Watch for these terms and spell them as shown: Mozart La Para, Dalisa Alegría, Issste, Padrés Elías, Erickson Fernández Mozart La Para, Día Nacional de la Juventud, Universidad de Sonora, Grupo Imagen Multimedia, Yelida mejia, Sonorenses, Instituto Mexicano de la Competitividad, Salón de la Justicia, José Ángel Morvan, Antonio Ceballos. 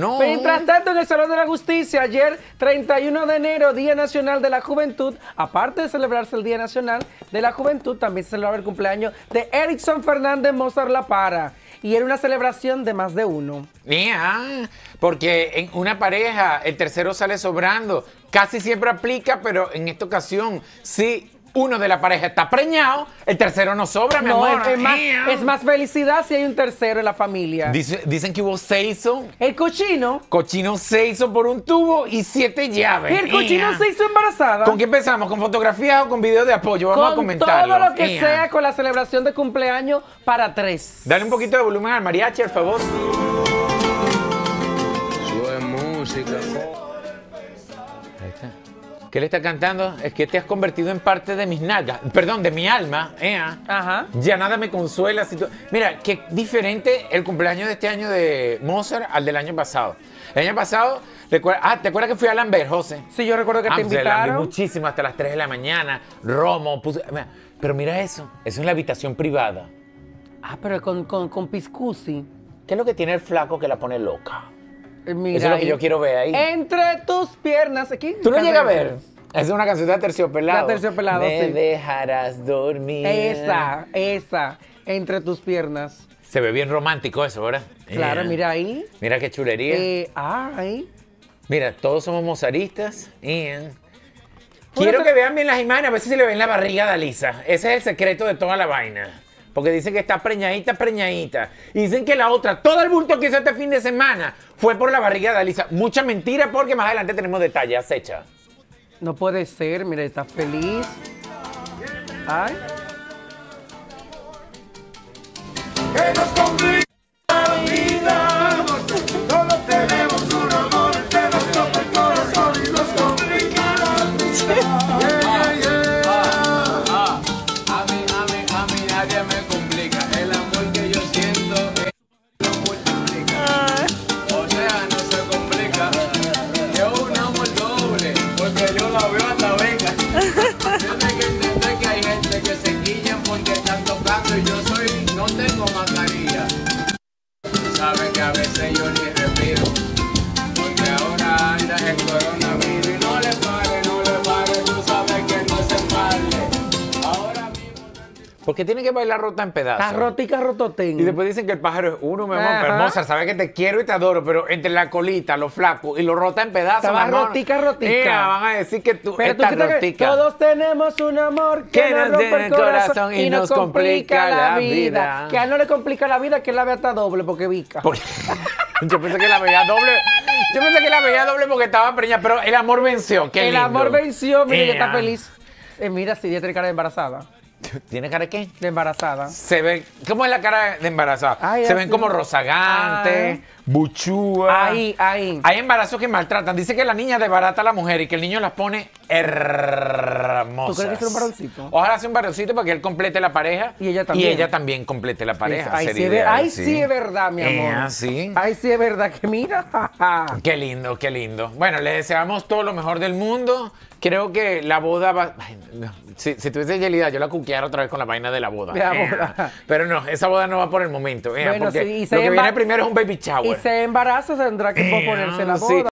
No. Mientras tanto, en el Salón de la Justicia, ayer 31 de enero, Día Nacional de la Juventud, aparte de celebrarse el Día Nacional de la Juventud, también se celebraba el cumpleaños de Erickson Fernández Mozart La Para. Y era una celebración de más de uno. Yeah, porque en una pareja el tercero sale sobrando. Casi siempre aplica, pero en esta ocasión sí. Uno de la pareja está preñado, el tercero no sobra, mi amor. Es más felicidad si hay un tercero en la familia. Dicen que hubo seiso. El cochino. Cochino seiso por un tubo y 7 llaves. Y el cochino seiso embarazada. ¿Con qué empezamos? ¿Con fotografías o con videos de apoyo? Vamos a comentarlo. Todo lo que sea con la celebración de cumpleaños para 3. Dale un poquito de volumen al mariachi, por favor. Sube música. Ahí está. ¿Qué le está cantando? Es que te has convertido en parte de mis nalgas. Perdón, de mi alma. Ajá. Ya nada me consuela. Mira, qué diferente el cumpleaños de este año de Mozart al del año pasado. El año pasado, ¿te acuerdas que fui a Lambert, José? Sí, yo recuerdo que te invitaron. Muchísimo, hasta las 3 de la mañana. Romo. Pero mira eso. Eso es la habitación privada. Ah, pero con piscusi. ¿Qué es lo que tiene el flaco que la pone loca? Mira, eso es lo que yo quiero ver ahí. Entre tus piernas. Aquí. ¿Tú no llegas a ver? Es una canción de Terciopelado. La Terciopelado, sí. Me dejarás dormir. Esa. Entre tus piernas. Se ve bien romántico eso, ¿verdad? Claro, mira ahí. Mira qué chulería. Ahí. Mira, todos somos mozaristas. Quiero que vean bien las imágenes, a ver si se le ven la barriga a Dalisa. Ese es el secreto de toda la vaina. Porque dicen que está preñadita. Y dicen que la otra, todo el bulto que hizo este fin de semana, fue por la barriga de Dalisa. Mucha mentira, porque más adelante tenemos detalles. Acecha. No puede ser, mira, está feliz. Ay. Que nos complica la vida. Solo tenemos un amor, te nos toca el corazón y nos complica la vida. A mí nadie me complica. El amor que yo siento no multiplica. O sea, no se complica. Yo un amor doble, porque yo la veo hasta venga. Yo tengo que entender que hay gente que se guillan porque están tocando y yo no tengo mascarilla. Sabes que a veces yo ni respiro, porque ahora anda el coronavirus y no le pare, tú sabes que no se vale. Ahora mismo. Porque tienen que bailar rota en pedazos. Las roticas rototén. Y después dicen que el pájaro es uno, mi amor. Pero Mozart, sabes que te quiero y te adoro, pero entre la colita, los flacos y los rota en pedazos. Las rotica. Mira, van a decir que tú estás rotica. Todos tenemos un amor que nos rompe el corazón y nos complica la vida. Que a él no le complica la vida, que él la ve hasta doble porque vica. Yo pensé que la veía doble. Yo pensé que la veía doble porque estaba preñada, pero el amor venció. Qué lindo. El amor venció, mira, ella está feliz. Mira, si ella tiene cara de embarazada. ¿Tiene cara de qué? De embarazada. Se ve, ¿cómo es la cara de embarazada? Ay, se ven como rozagantes, buchúa. Ahí. Hay embarazos que maltratan. Dice que la niña desbarata a la mujer y que el niño las pone hermosas. ¿Tú crees que es un varoncito? Ojalá sea un varoncito para que él complete la pareja. Y ella también. Complete la pareja. Ahí sí es verdad, mi amor. Ahí sí es verdad que mira. Qué lindo, qué lindo. Bueno, le deseamos todo lo mejor del mundo. Creo que la boda va... Ay, no. Si tuviese Yelida, yo la cuqueara otra vez con la vaina de la boda. Pero no, esa boda no va por el momento. Bueno, porque lo que viene primero es un baby shower. Y se embaraza, tendrá que ponerse la boda.